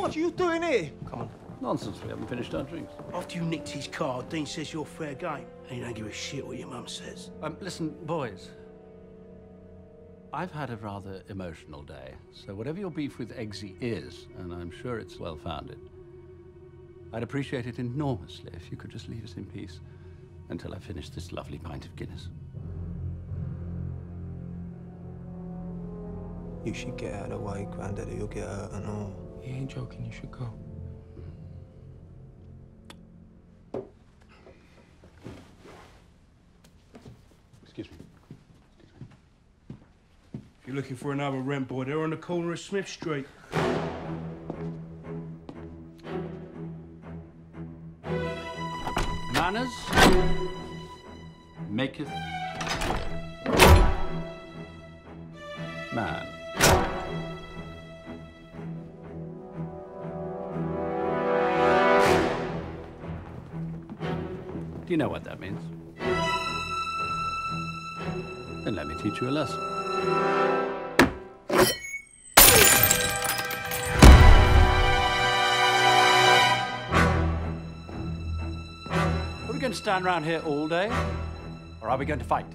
What are you doing here? Come on. Nonsense, we haven't finished our drinks. After you nicked his car, Dean says you're fair game, and you don't give a shit what your mum says. Listen, boys. I've had a rather emotional day, so whatever your beef with Eggsy is, and I'm sure it's well-founded, I'd appreciate it enormously if you could just leave us in peace until I finish this lovely pint of Guinness. You should get out of the way, Grandaddy, you'll get hurt and all. He ain't joking, you should go. Excuse me. If you're looking for another rent boy, they're on the corner of Smith Street. Manners Maketh Man. Do you know what that means? Then let me teach you a lesson. Are we going to stand around here all day, or are we going to fight?